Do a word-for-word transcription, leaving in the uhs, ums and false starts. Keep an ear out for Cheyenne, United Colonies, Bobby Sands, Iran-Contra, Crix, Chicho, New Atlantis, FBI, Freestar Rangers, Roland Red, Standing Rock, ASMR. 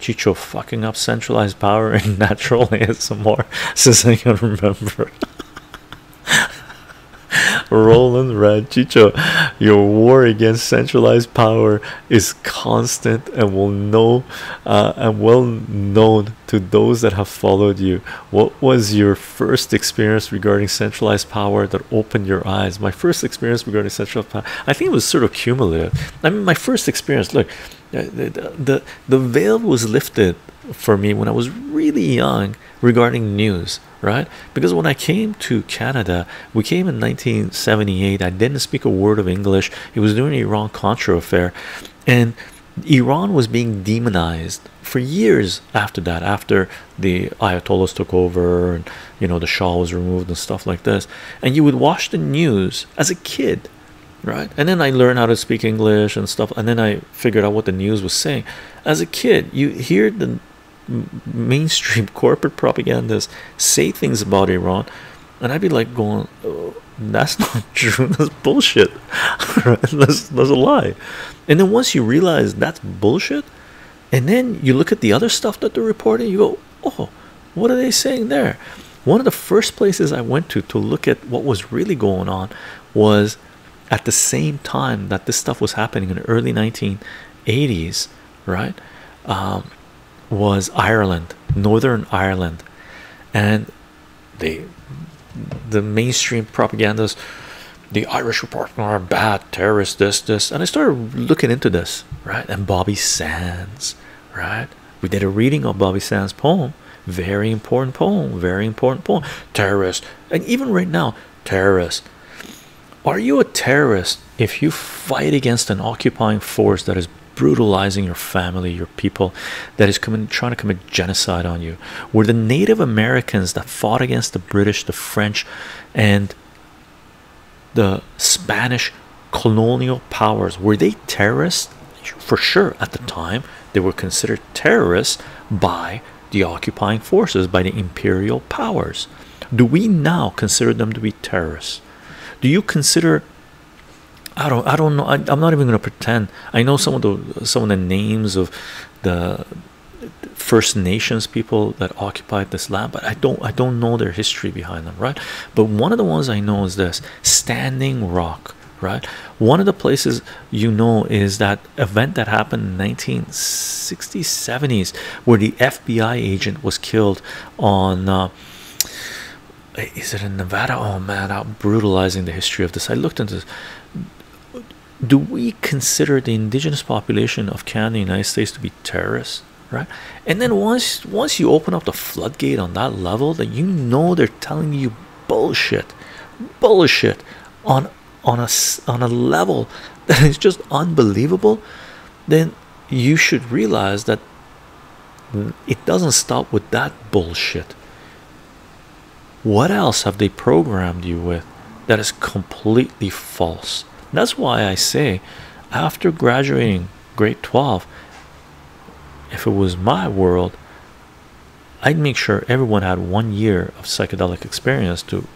Chicho fucking up centralized power and natural A S M R since I can remember. Roland Red, Chicho, your war against centralized power is constant and will know uh, and well known to those that have followed you. What was your first experience regarding centralized power that opened your eyes? My first experience regarding centralized power, I think it was sort of cumulative. I mean, my first experience, look, the the, the veil was lifted for me when I was really young regarding news, right? Because when I came to Canada, we came in nineteen seventy-eight. I didn't speak a word of English. It was during the Iran-Contra affair, and Iran was being demonized for years after that, after the Ayatollahs took over and, you know, the Shah was removed and stuff like this. And you would watch the news as a kid, right? And then I learned how to speak English and stuff, and then I figured out what the news was saying. As a kid, you hear the mainstream corporate propagandists say things about Iran, and I'd be like going, oh, that's not true, that's bullshit. that's, that's a lie. And then once you realize that's bullshit, and then you look at the other stuff that they're reporting, you go, oh, what are they saying there? One of the first places I went to to look at what was really going on was at the same time that this stuff was happening in the early nineteen eighties, right? Um, was Ireland, Northern Ireland, and they the mainstream propagandists, the Irish Republicans are bad terrorists, this this and I started looking into this, right? And Bobby Sands, right? We did a reading of Bobby Sands' poem, very important poem, very important poem, terrorist. And even right now, terrorist. Are you a terrorist if you fight against an occupying force that is brutalizing your family, your people, that is coming, trying to commit genocide on you? Were the Native Americans that fought against the British, the French, and the Spanish colonial powers, were they terrorists? For sure, at the time, they were considered terrorists by the occupying forces, by the imperial powers. Do we now consider them to be terrorists? Do you consider, I don't I don't know, I, I'm not even going to pretend I know some of the some of the names of the First Nations people that occupied this land, but I don't I don't know their history behind them, right? But one of the ones I know is this Standing Rock, right? One of the places, you know, is that event that happened in nineteen sixties seventies where the F B I agent was killed on uh, is it in Nevada? Oh man, I'm brutalizing the history of this. I looked into this. Do we consider the indigenous population of Canada and the United States to be terrorists, right? And then once once you open up the floodgate on that level, that you know they're telling you bullshit, bullshit on on a on a level that is just unbelievable, then you should realize that it doesn't stop with that bullshit. What else have they programmed you with that is completely false? That's why I say, after graduating grade twelve, if it was my world, I'd make sure everyone had one year of psychedelic experience to